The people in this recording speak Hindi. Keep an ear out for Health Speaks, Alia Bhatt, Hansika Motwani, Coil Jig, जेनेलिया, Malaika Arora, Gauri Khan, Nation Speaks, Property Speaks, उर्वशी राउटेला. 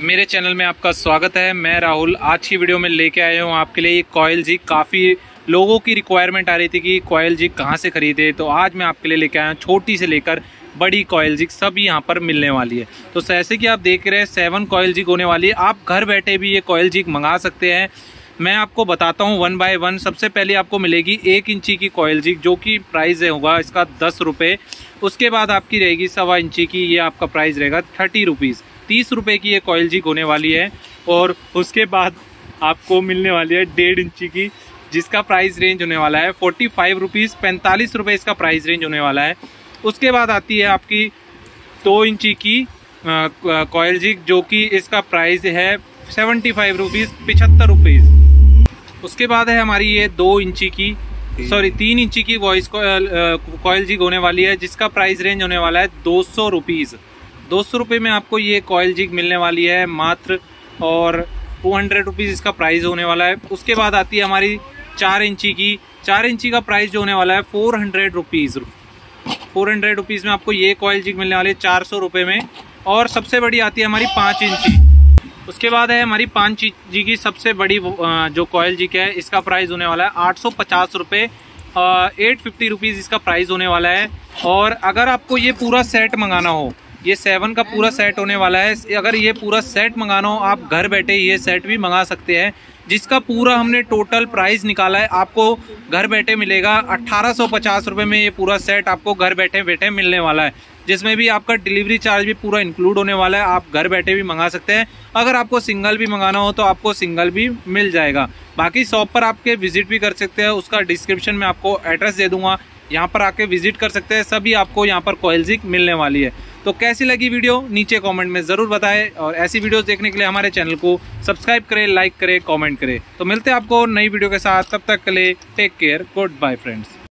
मेरे चैनल में आपका स्वागत है। मैं राहुल आज की वीडियो में लेके आया हूँ आपके लिए कॉयल जिग। काफ़ी लोगों की रिक्वायरमेंट आ रही थी कि कॉयल जिग कहाँ से खरीदे, तो आज मैं आपके लिए लेके आया हूँ। छोटी से लेकर बड़ी कॉयल जिग सब यहाँ पर मिलने वाली है। तो जैसे कि आप देख रहे हैं 7 कॉयल जिग होने वाली है। आप घर बैठे भी ये कॉयल जिग मंगा सकते हैं। मैं आपको बताता हूँ 1 बाय 1। सबसे पहले आपको मिलेगी 1 इंची की कॉयल जिग, जो कि प्राइस होगा इसका 10 रुपये। उसके बाद आपकी रहेगी 1.25 इंची की, ये आपका प्राइस रहेगा 30 रुपीज़। 30 रुपये की ये कॉयल जिग होने वाली है। और उसके बाद आपको मिलने वाली है 1.5 इंची की, जिसका प्राइस रेंज होने वाला है 45 रुपीज़। 45 रुपये इसका प्राइस रेंज होने वाला है। उसके बाद आती है आपकी 2 इंची की कॉयल जिग, जो कि इसका प्राइस है 75 रुपीज़, 75 रुपीज़। उसके बाद है हमारी ये 2 इंची की, सॉरी 3 इंची की कॉयल जिग होने वाली है, जिसका प्राइस रेंज होने वाला है 200 रुपीज़। 200 रुपये में आपको ये कॉयल जिग मिलने वाली है मात्र, और 200 रुपीज़ इसका प्राइस होने वाला है। उसके बाद आती है हमारी 4 इंची की। 4 इंची का प्राइस जो होने वाला है 400 रुपीज़। 400 रुपीज़ में आपको ये कॉयल जिग मिलने वाली है 400 रुपये में। और सबसे बड़ी आती है हमारी 5 इंची। उसके बाद है हमारी 5 इंची की सबसे बड़ी जो कॉयल जिग है, इसका प्राइस होने वाला है 850 रुपये। 850 रुपीज़ इसका प्राइस होने वाला है। और अगर आपको ये पूरा सेट मंगाना हो, ये 7 का पूरा सेट होने वाला है, अगर ये पूरा सेट मंगाना हो आप घर बैठे ये सेट भी मंगा सकते हैं, जिसका पूरा हमने टोटल प्राइस निकाला है। आपको घर बैठे मिलेगा 1850 रुपये में। ये पूरा सेट आपको घर बैठे बैठे मिलने वाला है, जिसमें भी आपका डिलीवरी चार्ज भी पूरा इंक्लूड होने वाला है। आप घर बैठे भी मंगा सकते हैं। अगर आपको सिंगल भी मंगाना हो तो आपको सिंगल भी मिल जाएगा। बाकी शॉप पर आपके विजिट भी कर सकते हैं, उसका डिस्क्रिप्शन में आपको एड्रेस दे दूंगा, यहाँ पर आके विजिट कर सकते हैं। सभी आपको यहाँ पर कॉयल जिग मिलने वाली है। तो कैसी लगी वीडियो नीचे कमेंट में ज़रूर बताएं, और ऐसी वीडियोस देखने के लिए हमारे चैनल को सब्सक्राइब करें, लाइक करें, कमेंट करें। तो मिलते हैं आपको नई वीडियो के साथ, तब तक के लिए take care, good bye friends.